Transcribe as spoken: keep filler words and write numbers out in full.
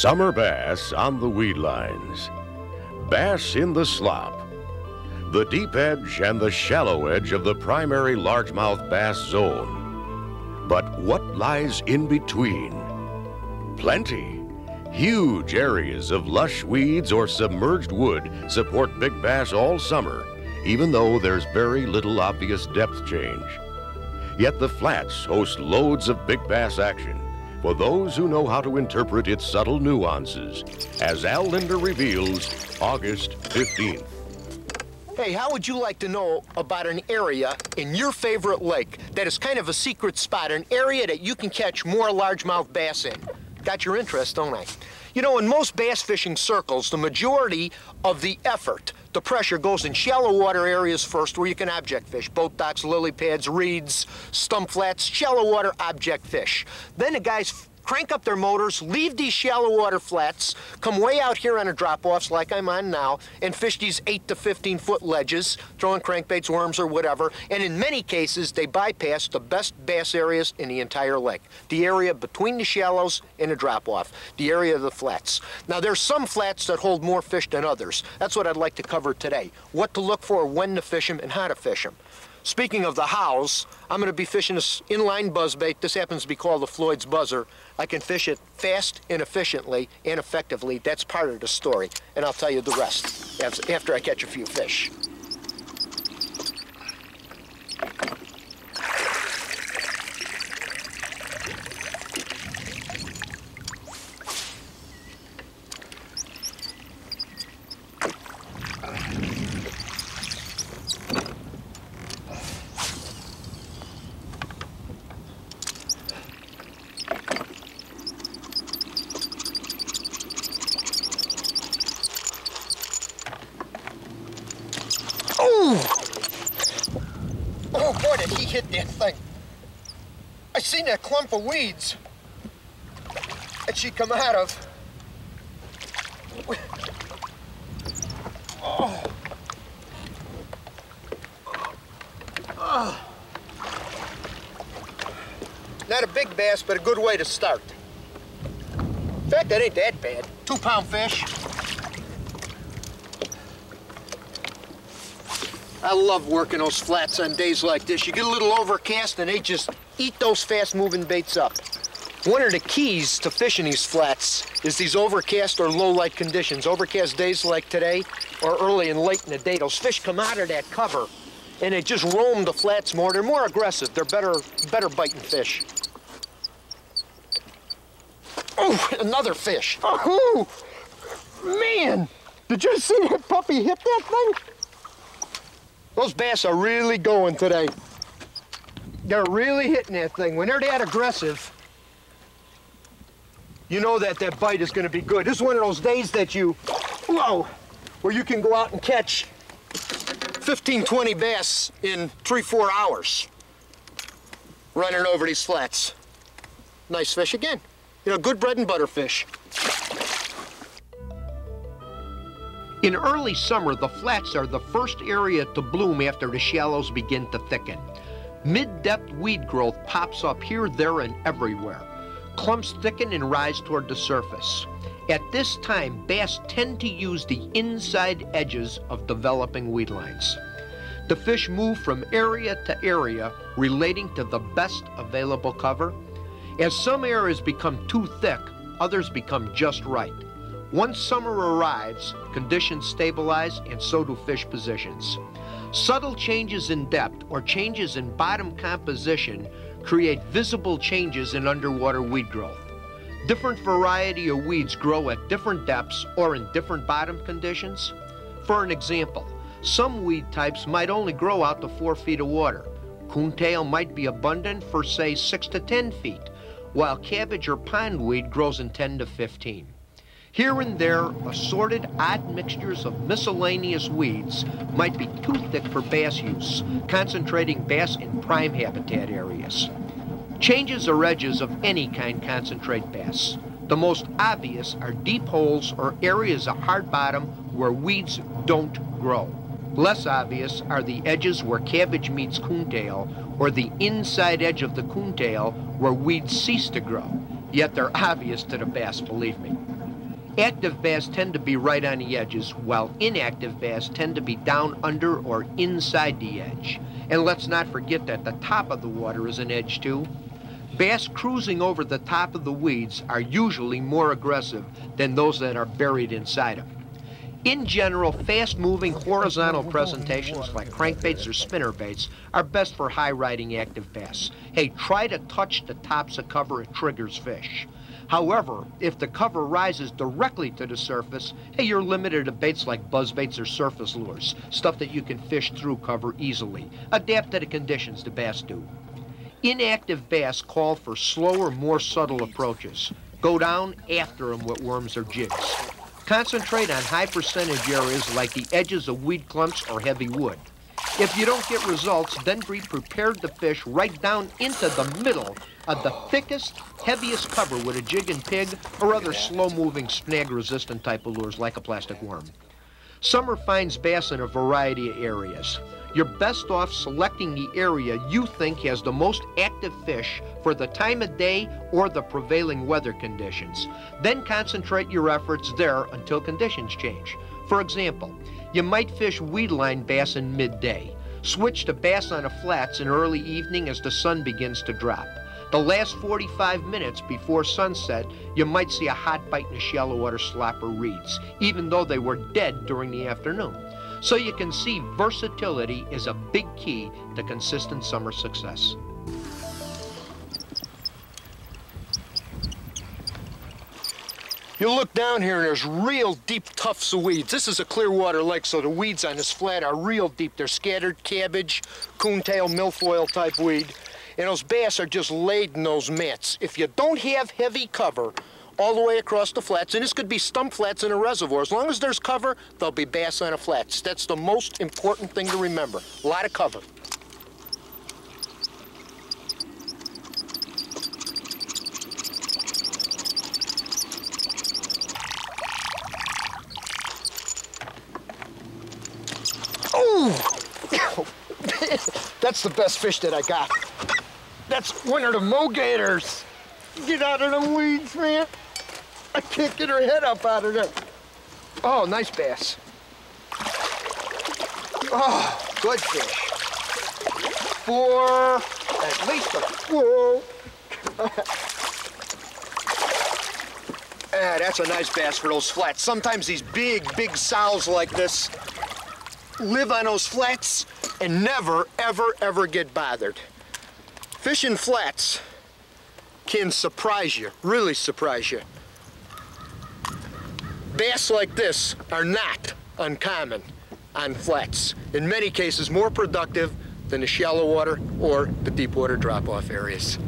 Summer bass on the weed lines. Bass in the slop. The deep edge and the shallow edge of the primary largemouth bass zone. But what lies in between? Plenty. Huge areas of lush weeds or submerged wood support big bass all summer, even though there's very little obvious depth change. Yet the flats host loads of big bass action for those who know how to interpret its subtle nuances, as Al Linder reveals August fifteenth. Hey, how would you like to know about an area in your favorite lake that is kind of a secret spot, an area that you can catch more largemouth bass in? Got your interest, don't I? You know, in most bass fishing circles, the majority of the effort, the pressure, goes in shallow water areas first where you can object fish. Boat docks, lily pads, reeds, stump flats, shallow water object fish. Then the guys crank up their motors, leave these shallow water flats, come way out here on the drop-offs like I'm on now, and fish these eight to fifteen foot ledges, throwing crankbaits, worms, or whatever. And in many cases, they bypass the best bass areas in the entire lake. The area between the shallows and the drop-off, the area of the flats. Now, there's some flats that hold more fish than others. That's what I'd like to cover today. What to look for, when to fish them, and how to fish them. Speaking of the hows, I'm gonna be fishing this inline buzzbait. This happens to be called the Floyd's buzzer. I can fish it fast and efficiently and effectively. That's part of the story. And I'll tell you the rest after I catch a few fish. Oh boy, did he hit that thing. I seen that clump of weeds that she come out of. Oh. Oh. Not a big bass, but a good way to start. In fact, that ain't that bad. Two pound fish. I love working those flats on days like this. You get a little overcast and they just eat those fast-moving baits up. One of the keys to fishing these flats is these overcast or low-light conditions. Overcast days like today or early and late in the day, those fish come out of that cover and they just roam the flats more. They're more aggressive. They're better, better biting fish. Oh, another fish. Oh, man, did you see that puppy hit that thing? Those bass are really going today. They're really hitting that thing. When they're that aggressive, you know that that bite is going to be good. This is one of those days that you, whoa, where you can go out and catch fifteen, twenty bass in three, four hours running over these flats. Nice fish again. You know, good bread and butter fish. In early summer, the flats are the first area to bloom after the shallows begin to thicken. Mid-depth weed growth pops up here, there, and everywhere. Clumps thicken and rise toward the surface. At this time, bass tend to use the inside edges of developing weed lines. The fish move from area to area, relating to the best available cover. As some areas become too thick, others become just right. Once summer arrives, conditions stabilize and so do fish positions. Subtle changes in depth or changes in bottom composition create visible changes in underwater weed growth. Different variety of weeds grow at different depths or in different bottom conditions. For an example, some weed types might only grow out to four feet of water. Coontail might be abundant for, say, six to ten feet, while cabbage or pondweed grows in ten to fifteen. Here and there, assorted odd mixtures of miscellaneous weeds might be too thick for bass use, concentrating bass in prime habitat areas. Changes or edges of any kind concentrate bass. The most obvious are deep holes or areas of hard bottom where weeds don't grow. Less obvious are the edges where cabbage meets coontail or the inside edge of the coontail where weeds cease to grow. Yet they're obvious to the bass, believe me. Active bass tend to be right on the edges, while inactive bass tend to be down under or inside the edge. And let's not forget that the top of the water is an edge too. Bass cruising over the top of the weeds are usually more aggressive than those that are buried inside them. In general, fast-moving horizontal presentations like crankbaits or spinnerbaits are best for high-riding active bass. Hey, try to touch the tops of cover, it triggers fish. However, if the cover rises directly to the surface, hey, you're limited to baits like buzzbaits or surface lures, stuff that you can fish through cover easily. Adapt to the conditions the bass do. Inactive bass call for slower, more subtle approaches. Go down after them with worms or jigs. Concentrate on high percentage areas like the edges of weed clumps or heavy wood. If you don't get results, then be prepared to fish right down into the middle of the thickest, heaviest cover with a jig and pig or other slow-moving, snag-resistant type of lures like a plastic worm. Summer finds bass in a variety of areas. You're best off selecting the area you think has the most active fish for the time of day or the prevailing weather conditions. Then concentrate your efforts there until conditions change. For example, you might fish weed-line bass in midday. Switch to bass on the flats in early evening as the sun begins to drop. The last forty-five minutes before sunset, you might see a hot bite in the shallow water slop or reeds, even though they were dead during the afternoon. So you can see versatility is a big key to consistent summer success. You look down here and there's real deep tufts of weeds. This is a Clearwater lake, so the weeds on this flat are real deep. They're scattered cabbage, coontail, milfoil type weed, and those bass are just laid in those mats. If you don't have heavy cover all the way across the flats, and this could be stump flats in a reservoir, as long as there's cover, there'll be bass on the flats. That's the most important thing to remember, a lot of cover. That's the best fish that I got. That's one of the mogators. Get out of the weeds, man. I can't get her head up out of there. Oh, nice bass. Oh, good fish. Four, at least a four. Ah, that's a nice bass for those flats. Sometimes these big, big sows like this live on those flats and never, ever, ever get bothered. Fishing flats can surprise you, really surprise you. Bass like this are not uncommon on flats. In many cases, more productive than the shallow water or the deep water drop-off areas.